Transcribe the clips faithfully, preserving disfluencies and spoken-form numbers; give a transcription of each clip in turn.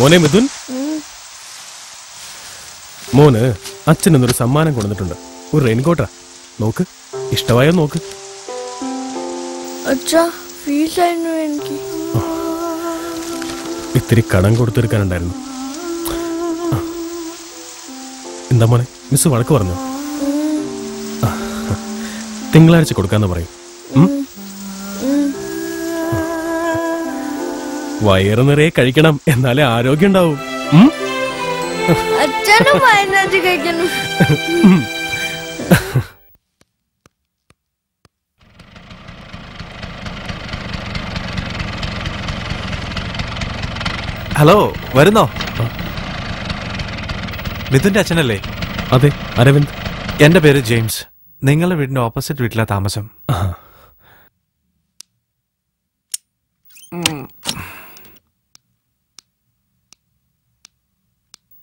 മോനെ മിഥുൻ, മോന് അച്ഛൻ എന്നൊരു സമ്മാനം കൊണ്ടുവന്നിട്ടുണ്ട്. ഒരു റെയിൻകോട്ടാ, നോക്ക്, ഇഷ്ടമായോ നോക്ക്. ഇത്തിരി കടം കൊടുത്തെടുക്കാനുണ്ടായിരുന്നു. എന്താ മോനെ, മിസ് വഴക്ക് പറഞ്ഞു. തിങ്കളാഴ്ച കൊടുക്കാന്ന് പറയും. വയറ് നിറയെ കഴിക്കണം, എന്നാലേ ആരോഗ്യം ഉണ്ടാവും. ഹലോ, വരുന്നോ? മിഥുന്റെ അച്ഛനല്ലേ? അതെ അരവിന്ദ്. എന്റെ പേര് ജെയിംസ്. നിങ്ങളുടെ വീടിന്റെ ഓപ്പോസിറ്റ് വീട്ടിലാണ് താമസം.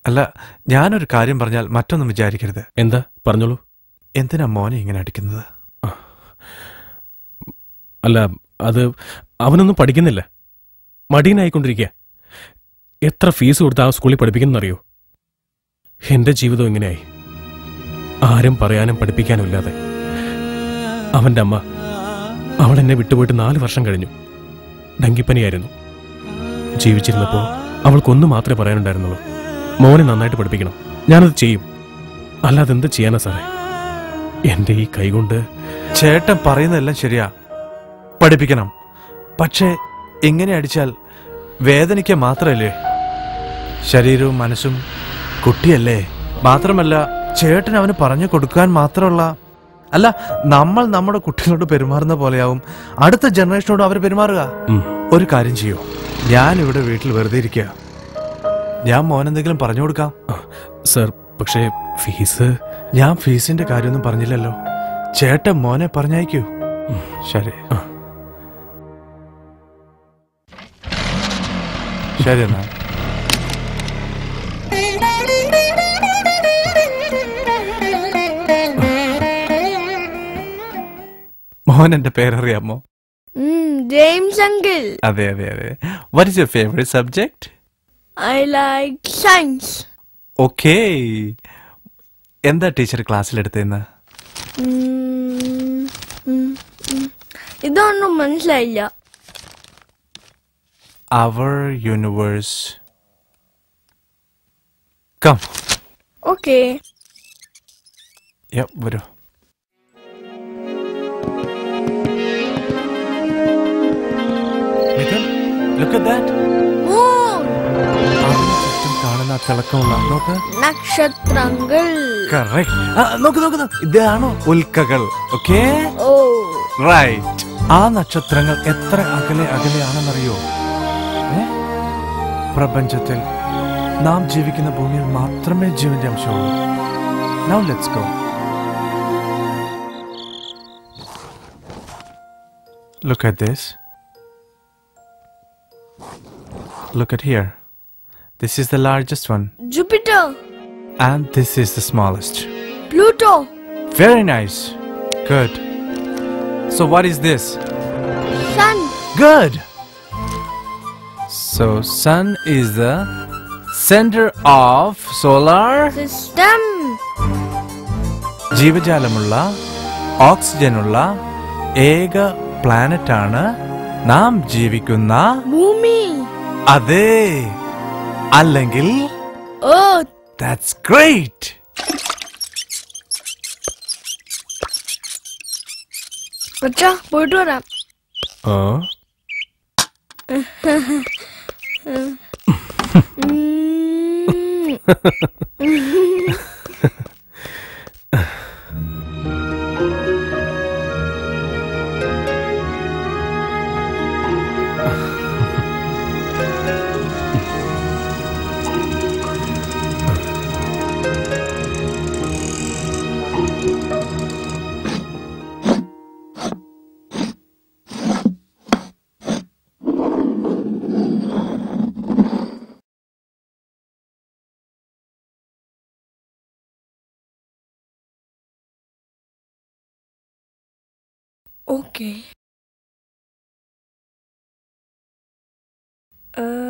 അല്ല, ഞാനൊരു കാര്യം പറഞ്ഞാൽ മറ്റൊന്നും വിചാരിക്കരുത്. എന്താ? പറഞ്ഞോളൂ. എന്തിനാ മോനെ ഇങ്ങനെ അടിക്കുന്നത്? അല്ല, അത് അവനൊന്നും പഠിക്കുന്നില്ല, മടിയനായിക്കൊണ്ടിരിക്കുക. എത്ര ഫീസ് കൊടുത്ത് ആ സ്കൂളിൽ പഠിപ്പിക്കുന്നറിയോ? എൻ്റെ ജീവിതം ഇങ്ങനെയായി, ആരും പറയാനും പഠിപ്പിക്കാനും ഇല്ലാതെ. അവൻ്റെ അമ്മ, അവൾ എന്നെ വിട്ടുപോയിട്ട് നാല് വർഷം കഴിഞ്ഞു. ഡങ്കിപ്പനിയായിരുന്നു. ജീവിച്ചിരുന്നപ്പോൾ അവൾക്കൊന്നു മാത്രമേ പറയാനുണ്ടായിരുന്നുള്ളൂ, മോനെ നന്നായിട്ട് പഠിപ്പിക്കണം. ഞാനത് ചെയ്യും, അല്ലാതെ എന്ത് ചെയ്യാനാ സാറേ? എൻ്റെ ഈ കൈകൊണ്ട്. ചേട്ടൻ പറയുന്നതെല്ലാം ശരിയാ, പഠിപ്പിക്കണം. പക്ഷേ എങ്ങനെ അടിച്ചാൽ വേദനിക്കുക മാത്രമല്ലേ? ശരീരവും മനസ്സും കുട്ടിയല്ലേ? മാത്രമല്ല, ചേട്ടൻ അവന് പറഞ്ഞു കൊടുക്കാൻ മാത്രമുള്ള അല്ല, നമ്മൾ നമ്മുടെ കുട്ടികളോട് പെരുമാറുന്ന പോലെയാവും അടുത്ത ജനറേഷനോട് അവർ പെരുമാറുക. ഒരു കാര്യം ചെയ്യൂ, ഞാനിവിടെ വീട്ടിൽ വെറുതെ ഇരിക്കുക, ഞാൻ മോനെന്തെങ്കിലും പറഞ്ഞു കൊടുക്കാം. സർ, പക്ഷേ ഫീസ്. ഞാൻ ഫീസിന്റെ കാര്യമൊന്നും പറഞ്ഞില്ലല്ലോ. ചേട്ടൻ മോനെ പറഞ്ഞയക്കൂ. ശരി ശരി എന്നാ. മോൻ എന്റെ പേരറിയാമോ? James uncle. അതെ അതെ അതെ. What is your favourite subject? I like science. Okay. എന്താ ടീച്ചർ ക്ലാസ്സിലെടുത്തേന്ന്? ഇതൊന്നും മനസ്സിലായില്ല. Our universe. Come. Okay. Yep, വരൂ. Mithun, look at that. നക്ഷത്രങ്ങൾ. ഇതാണോ ഉൽക്കകൾ? Okay, right. ആ നക്ഷത്രങ്ങൾ എത്ര അകലെ അകലെയാണെന്നറിയോ? പ്രപഞ്ചത്തിൽ നാം ജീവിക്കുന്ന ഭൂമിയിൽ മാത്രമേ ജീവന്റെ അംശമുള്ളൂ. Now let's go. Look at this. Look at here. This is the largest one. Jupiter. And this is the smallest. Pluto. Very nice. Good. So what is this? Sun. Good. So Sun is the center of solar system. ജീവജാലമുള്ള ഓക്സിജനുള്ള ഏക പ്ലാനറ്റാണ് നാം ജീവിക്കുന്ന ഭൂമി. അതെ, അല്ലെങ്കിൽ earth. That's great. അച്ഛാ, പോയിട്ട് വരാം. Okay. Uh...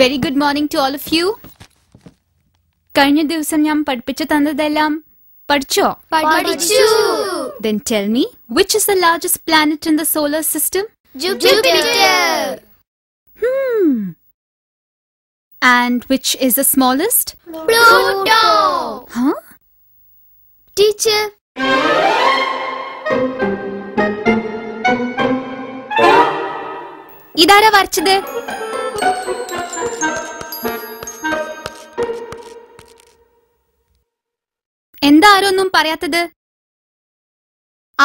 Very good morning to all of you. Karna divasam yam padpicha tandadellam. Padcho. Padchu. Then tell me, which is the largest planet in the solar system? Jupiter. Hmm. And which is the smallest? Pluto. Huh? Teacher. Idara varchide. എന്താ ആരൊന്നും പറയാത്തത്?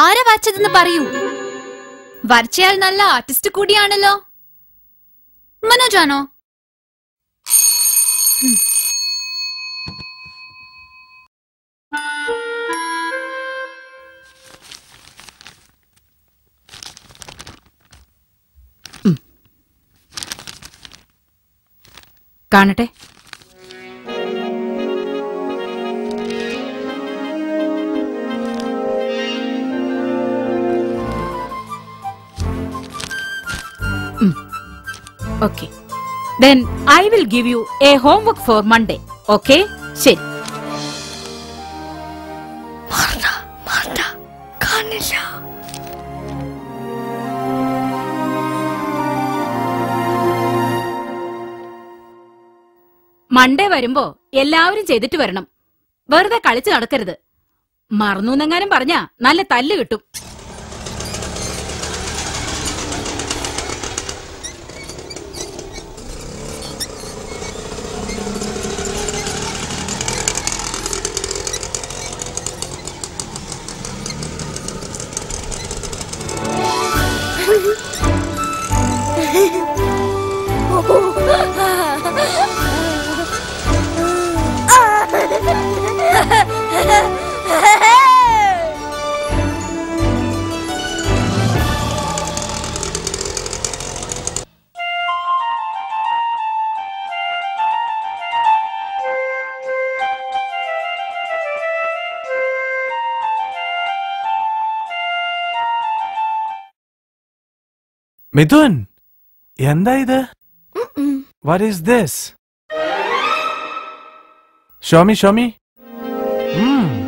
ആരാ വരച്ചതെന്ന് പറയൂ. വരച്ചയാൾ നല്ല artist കൂടിയാണല്ലോ. മനോജാണോ? കാണട്ടെ. Okay. Then I will give you a homework for Monday. Okay? Shit. Martha, Martha, Kanila. Monday varumbo ellavarum cheyidittu varanam. Verda kalichu nadakkarudhu. Marnu nengarum parnja nalla thallu kittum. Mithun, yanda idu? What is this? Show me, show me. Hmm.